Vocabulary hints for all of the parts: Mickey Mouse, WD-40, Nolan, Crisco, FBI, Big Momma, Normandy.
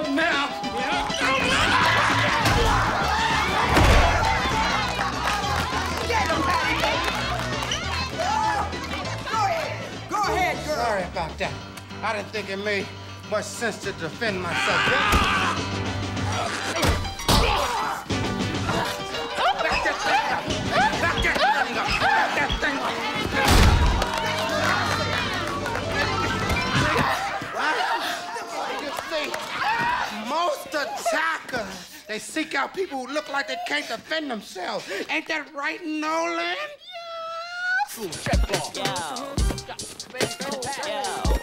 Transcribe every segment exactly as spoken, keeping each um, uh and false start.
up now. Get him, Patty. Go ahead. Go ahead, girl. Sorry about that. I didn't think it made much sense to defend myself. Back that thing up. Back that thing up. Back that thing up. What? You see, most attackers, they seek out people who look like they can't defend themselves. Ain't that right, Nolan? Yes. Ooh, check ball. Yeah. Yeah.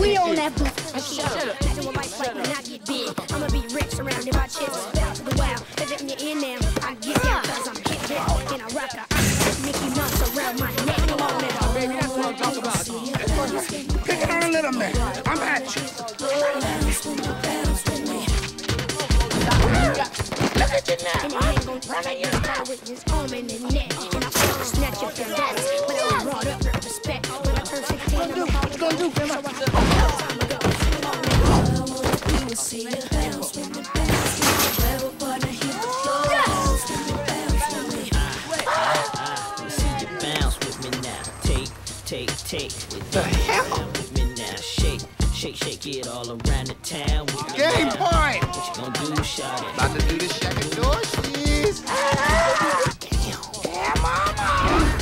We own that booth. Shut up. I do a life like when I get big. I'ma be rich, surrounded by chips. Bow to the wow. Cause if you're in them, I get down cause I'm hip hip. And I rock the ice. Mickey Mouse around my neck. Come on now, baby. That's what I'm talking about. Pick it on a little man. I'm at you. Look at you now. And the hand gon' turn on your eye with his arm in the neck. And I fucking snatch up your ass. But I was brought up with respect. When I turned sixteen, I'm a hard up. So I was a long time ago. I wanna be with see the bounce when the bounce when the level partner hit the floor. Bounce when the bounce when the I see you bounce with me now. Take, take, take. With the hell with me now. Shake, shake, shake it all around the town. Game point. What you gonna do, shawty? About to do this second door, she's. Yeah, mama.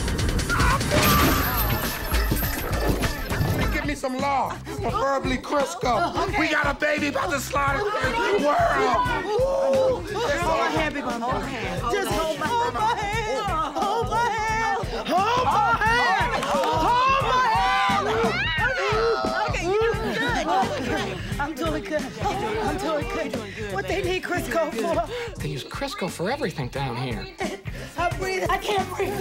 Some law, preferably Crisco. Okay. We got a baby about to slaughter the world. Just hold my hand, big one. Just hold my hand. Hold my hand. Hold my hand. Hold my hand. Okay, okay, you're doing good. I'm doing good. I'm doing good. What they need Crisco for? They use Crisco for everything down here. I breathe. I can't breathe.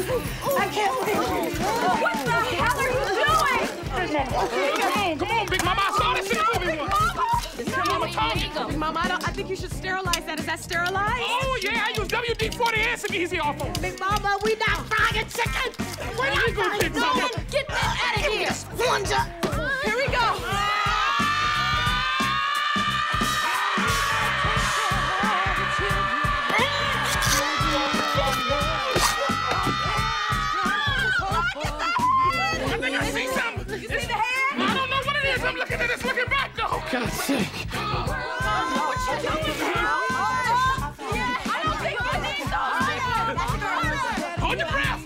I can't breathe. What the hell are you doing? Come, Come on, Big Mama. I saw this in the movie once. No, Big Mama, I, don't, I think you should sterilize that. Is that sterilized? Oh, yeah. I use W D forty and some easy awful. Big Mama, we not frying chicken. We're not frying chicken. Mama. Get that out of here. Plunger. Here we go. God's sake. Oh, what you doing, girl? I don't think you need those. Hold your breath.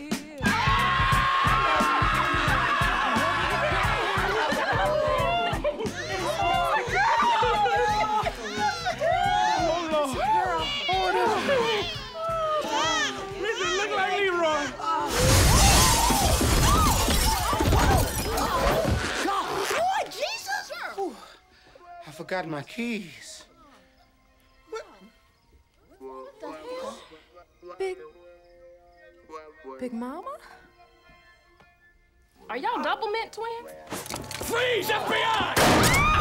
I forgot my keys. What? What the hell? Big... Big Mama? Are y'all double mint twins? Freeze, F B I!